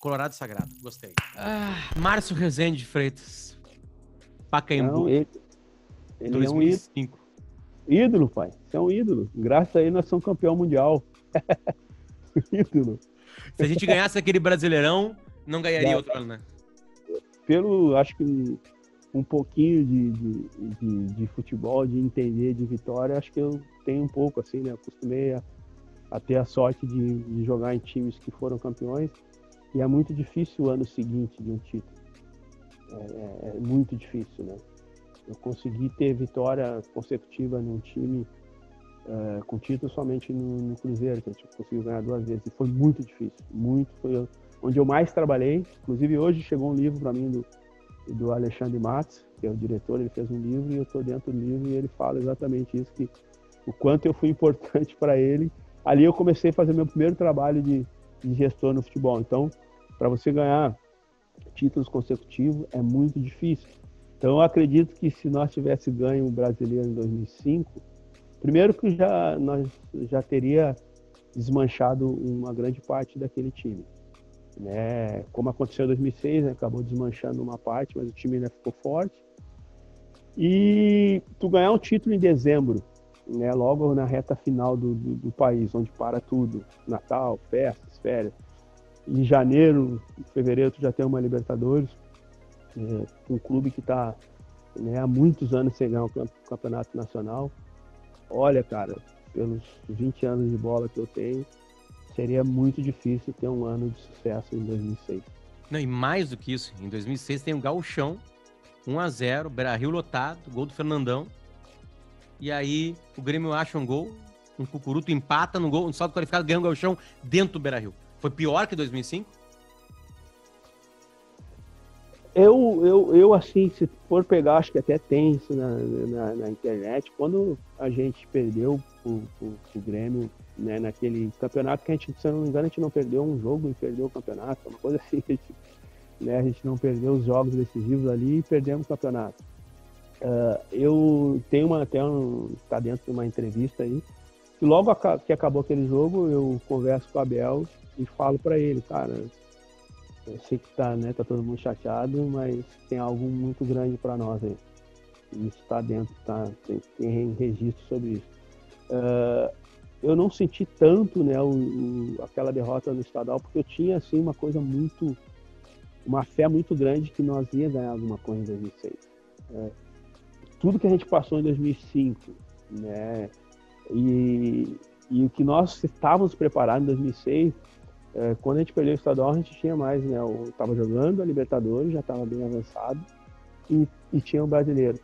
Colorado Sagrado, gostei. Ah, Márcio Rezende de Freitas. Pacaembu. Não, ele é um ídolo. Ídolo, pai. Você é um ídolo. Graças a ele, nós somos campeão mundial. Ídolo. Se a gente ganhasse aquele Brasileirão, não ganharia outro ano, né? Pelo, acho que um pouquinho de futebol, de entender, de vitória, acho que eu tenho um pouco, assim, né? Eu acostumei a ter a sorte de jogar em times que foram campeões. E é muito difícil o ano seguinte de um título. É muito difícil, né? Eu consegui ter vitória consecutiva num time com título somente no Cruzeiro, que a gente conseguiu ganhar 2 vezes. E foi muito difícil, muito. Foi onde eu mais trabalhei. Inclusive, hoje chegou um livro para mim do Alexandre Matos, que é o diretor. Ele fez um livro e eu estou dentro do livro e ele fala exatamente isso, que o quanto eu fui importante para ele. Ali eu comecei a fazer meu primeiro trabalho de gestor no futebol. Então, para você ganhar títulos consecutivos é muito difícil. Então, eu acredito que se nós tivéssemos ganho o Brasileiro em 2005, primeiro que nós já teria desmanchado uma grande parte daquele time, né? Como aconteceu em 2006, né? Acabou desmanchando uma parte, mas o time ainda ficou forte. E tu ganhar um título em dezembro, né, logo na reta final do país, onde para tudo, Natal, festas, férias. Em janeiro, em fevereiro, tu já tem uma Libertadores, um clube que está, né, há muitos anos sem ganhar um campeonato nacional. Olha, cara, pelos 20 anos de bola que eu tenho, seria muito difícil ter um ano de sucesso em 2006. Não, e mais do que isso, em 2006 tem um gauchão, 1-0, Beira Rio lotado, gol do Fernandão. E aí o Grêmio acha um gol, um cucuruto empata no gol, um salto qualificado, ganha um gauchão dentro do Beira Rio. Foi pior que 2005? Eu assim, se for pegar, acho que até tem isso na internet. Quando a gente perdeu o Grêmio, né, naquele campeonato que a gente, se eu não me engano, a gente não perdeu um jogo e perdeu o campeonato, uma coisa assim, a gente não perdeu os jogos decisivos ali e perdemos o campeonato. Eu tenho tá dentro de uma entrevista aí, e logo que acabou aquele jogo, eu converso com o Abel e falo pra ele, cara, eu sei que tá todo mundo chateado, mas tem algo muito grande pra nós aí. Isso tá dentro, tem registro sobre isso. Eu não senti tanto, né, aquela derrota no estadual, porque eu tinha, assim, uma fé muito grande que nós ia ganhar alguma coisa em 2006. Tudo que a gente passou em 2005, né, e o que nós estávamos preparados em 2006, quando a gente perdeu o estadual, a gente tinha mais, né, estava jogando a Libertadores, já estava bem avançado, e tinha o Brasileiro.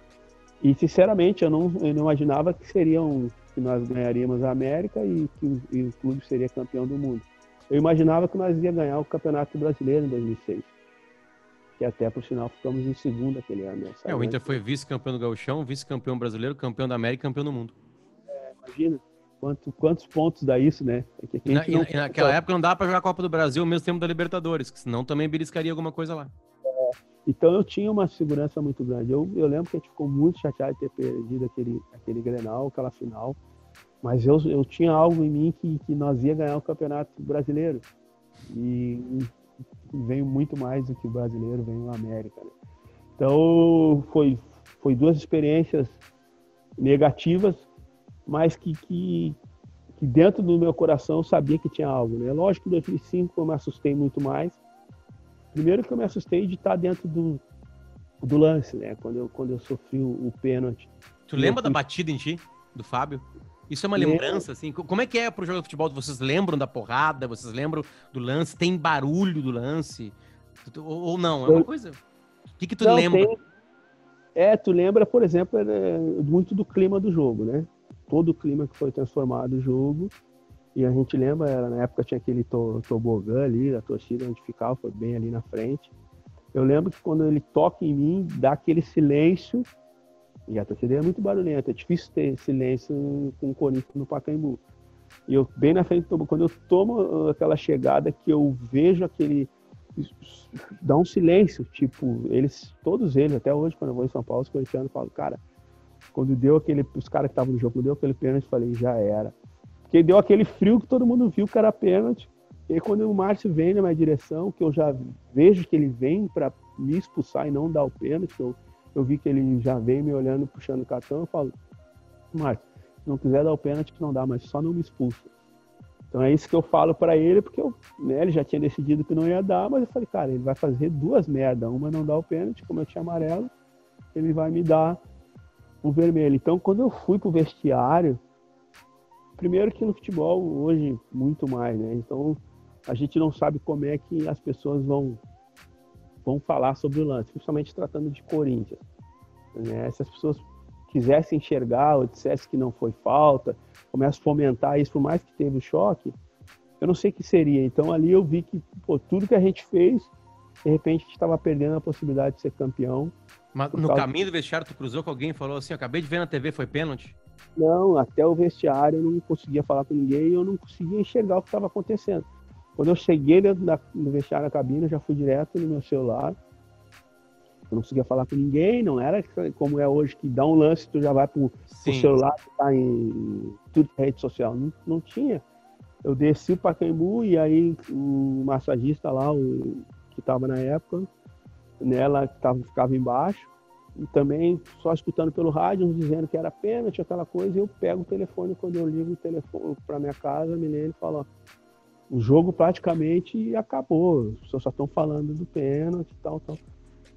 E sinceramente eu não imaginava que nós ganharíamos a América e que o clube seria campeão do mundo. Eu imaginava que nós ia ganhar o Campeonato Brasileiro em 2006. Que até, por sinal, ficamos em segundo aquele ano. O Inter foi vice-campeão do Gauchão, vice-campeão brasileiro, campeão da América e campeão do mundo. Imagina quantos pontos dá isso, né? Naquela época não dava para jogar a Copa do Brasil ao mesmo tempo da Libertadores, que senão também beliscaria alguma coisa lá. Então eu tinha uma segurança muito grande. Eu lembro que a gente ficou muito chateado de ter perdido aquele Grenal, aquela final, mas eu tinha algo em mim que nós ia ganhar o Campeonato Brasileiro. E veio muito mais do que o brasileiro, veio a América, né? Então foi 2 experiências negativas, mas que dentro do meu coração eu sabia que tinha algo, né? Lógico que em 2005 eu me assustei muito mais. Primeiro que eu me assustei de estar dentro do lance, né? Quando eu sofri o pênalti. Tu lembra da batida em ti, do Fábio? Isso é uma lembrança, assim? Como é que é pro jogo de futebol? Vocês lembram da porrada? Vocês lembram do lance? Tem barulho do lance? Ou não? É uma coisa... O que tu lembra? Tu lembra, por exemplo, muito do clima do jogo, né? Todo o clima que foi transformado o jogo. E a gente lembra, na época tinha aquele tobogã ali, a torcida onde ficava, foi bem ali na frente. Eu lembro que quando ele toca em mim, dá aquele silêncio. E a torcida é muito barulhenta, é difícil ter silêncio com o Corinthians no Pacaembu. E eu, bem na frente, quando eu tomo aquela chegada, que eu vejo aquele... Dá um silêncio, tipo, todos eles, até hoje, quando eu vou em São Paulo, os corintianos falam, cara, quando deu aquele... Os caras que estavam no jogo, quando deu aquele pênalti, eu falei, já era. Porque deu aquele frio que todo mundo viu que era pênalti. E aí, quando o Márcio vem na minha direção, que eu já vejo que ele vem para me expulsar e não dar o pênalti, eu vi que ele já vem me olhando, puxando o cartão, eu falo, Márcio, se não quiser dar o pênalti, não dá, mas só não me expulsa. Então é isso que eu falo para ele, porque eu, né, ele já tinha decidido que não ia dar, mas eu falei, cara, ele vai fazer duas merdas, uma não dá o pênalti, como eu tinha amarelo, ele vai me dar o vermelho. Então, quando eu fui pro vestiário, primeiro que no futebol hoje muito mais, né? Então a gente não sabe como é que as pessoas vão falar sobre o lance, principalmente tratando de Corinthians, né? Se as pessoas quisessem enxergar ou dissessem que não foi falta, começa a fomentar isso, por mais que teve o choque, eu não sei o que seria. Então ali eu vi que, pô, tudo que a gente fez, de repente a gente estava perdendo a possibilidade de ser campeão. Mas no caminho do vestiário, tu cruzou com alguém e falou assim, eu acabei de ver na TV, foi pênalti? Não, até o vestiário eu não conseguia falar com ninguém, eu não conseguia enxergar o que estava acontecendo. Quando eu cheguei dentro do vestiário, na cabine, eu já fui direto no meu celular. Eu não conseguia falar com ninguém, não era como é hoje, que dá um lance, tu já vai pro celular, tá em tudo que é rede social. Não tinha. Eu desci o Pacaembu e aí o massagista lá, o que tava na época, nela ficava embaixo, e também só escutando pelo rádio, uns dizendo que era pênalti, aquela coisa, e eu pego o telefone, quando eu ligo o telefone pra minha casa, a menina fala, ó, o jogo praticamente acabou, as pessoas só estão falando do pênalti e tal.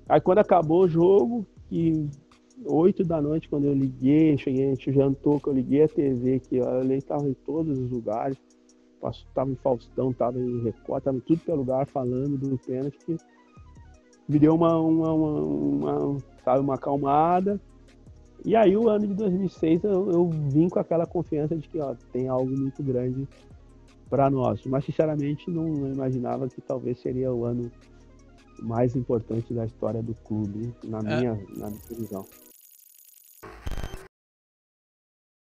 Aí quando acabou o jogo, que 8 da noite, quando eu liguei, cheguei, a gente jantou, que eu liguei a TV, que eu estava em todos os lugares, estava em Faustão, estava em Record, estava em tudo que é lugar falando do pênalti, que me deu uma acalmada. E aí o ano de 2006 eu vim com aquela confiança de que, ó, tem algo muito grande para nós. Mas sinceramente não imaginava que talvez seria o ano mais importante da história do clube, na minha visão.